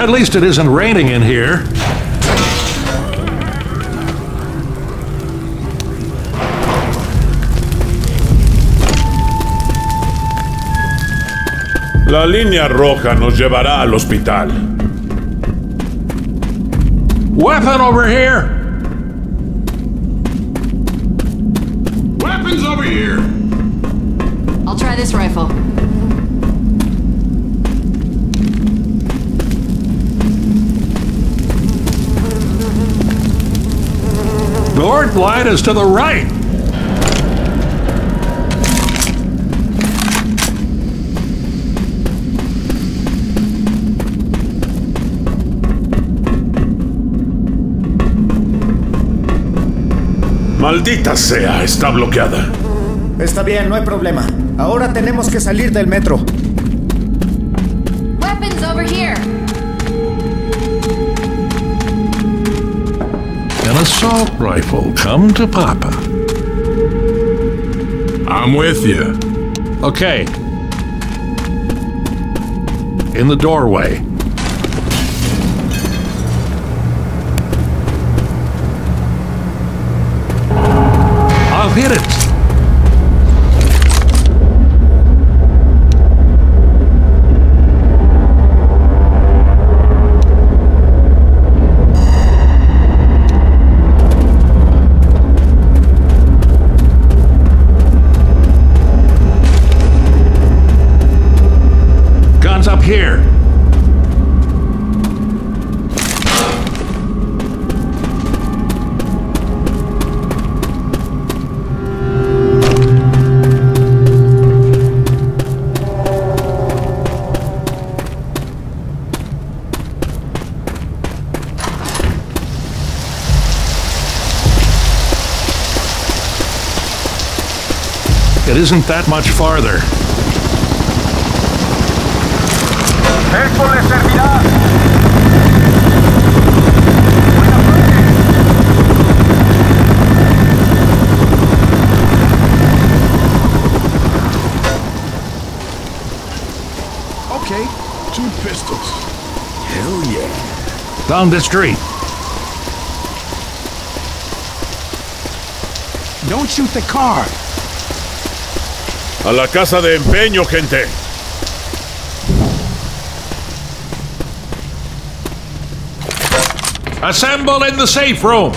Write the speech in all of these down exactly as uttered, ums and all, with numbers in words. At least it isn't raining in here. La línea roja nos llevará al hospital. Weapon over here! Weapons over here! I'll try this rifle. North light is to the right! Maldita sea, está bloqueada. Está bien, no hay problema. Ahora tenemos que salir del metro. Weapons over here. An assault rifle, come to Papa. I'm with you. Okay. In the doorway. Hit it. Guns up here. It isn't that much farther. Esto les servirá. Okay, two pistols. Hell yeah. Down the street. Don't shoot the car. A la casa de empeño, gente. Assemble in the safe room.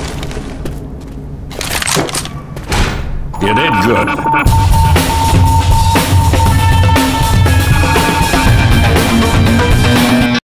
You did good.